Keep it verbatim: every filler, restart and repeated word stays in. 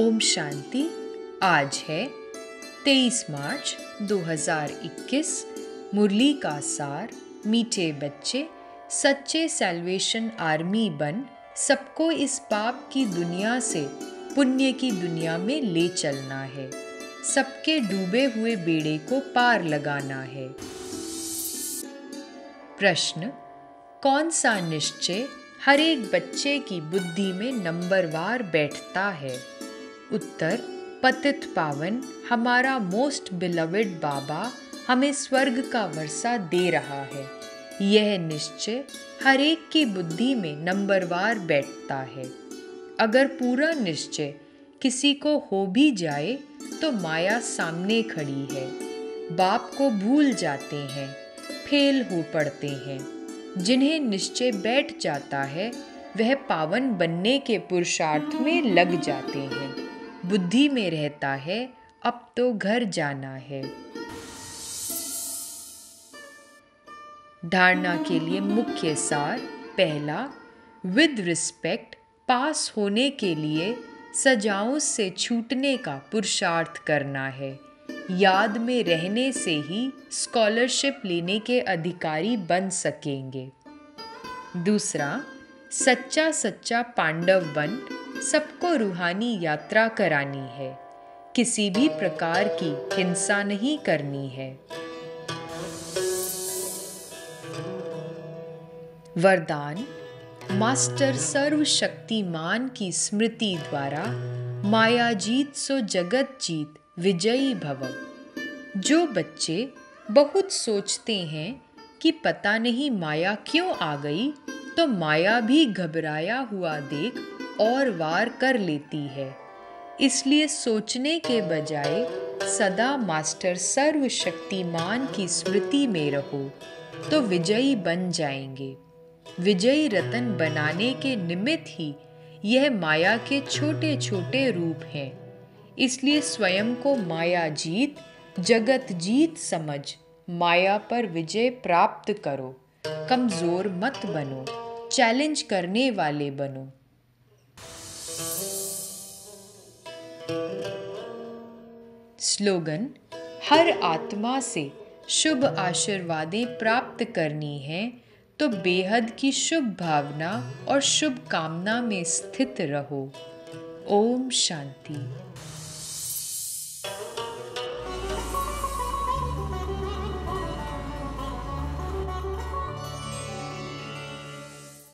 ओम शांति। आज है तेईस मार्च दो हज़ार इक्कीस। मुरली का सार, मीठे बच्चे सच्चे सैल्वेशन आर्मी बन, सबको इस पाप की दुनिया से पुण्य की दुनिया में ले चलना है, सबके डूबे हुए बेड़े को पार लगाना है। प्रश्न, कौन सा निश्चय हर एक बच्चे की बुद्धि में नंबरवार बैठता है? उत्तर, पतित पावन हमारा मोस्ट बिलवेड बाबा हमें स्वर्ग का वर्षा दे रहा है। यह निश्चय हर एक की बुद्धि में नंबरवार बैठता है। अगर पूरा निश्चय किसी को हो भी जाए तो माया सामने खड़ी है। बाप को भूल जाते हैं, फेल हो पड़ते हैं। जिन्हें निश्चय बैठ जाता है वह पावन बनने के पुरुषार्थ में लग जाते हैं। बुद्धि में रहता है अब तो घर जाना है। धारणा के लिए मुख्य सार। पहला, विद रिस्पेक्ट पास होने के लिए सजाओं से छूटने का पुरुषार्थ करना है। याद में रहने से ही स्कॉलरशिप लेने के अधिकारी बन सकेंगे। दूसरा, सच्चा सच्चा पांडव बन सबको रूहानी यात्रा करानी है। किसी भी प्रकार की हिंसा नहीं करनी है। वरदान, मास्टर सर्वशक्तिमान की स्मृति द्वारा माया जीत सो जगत जीत विजयी भव। जो बच्चे बहुत सोचते हैं कि पता नहीं माया क्यों आ गई, तो माया भी घबराया हुआ देख और वार कर लेती है। इसलिए सोचने के बजाय सदा मास्टर सर्वशक्तिमान की स्मृति में रहो तो विजयी बन जाएंगे। विजयी रतन बनाने के निमित्त ही यह माया के छोटे छोटे रूप हैं। इसलिए स्वयं को माया जीत जगत जीत समझ माया पर विजय प्राप्त करो। कमजोर मत बनो, चैलेंज करने वाले बनो। स्लोगन, हर आत्मा से शुभ आशीर्वादें प्राप्त करनी हैं तो बेहद की शुभ भावना और शुभ कामना में स्थित रहो। ओम शांति।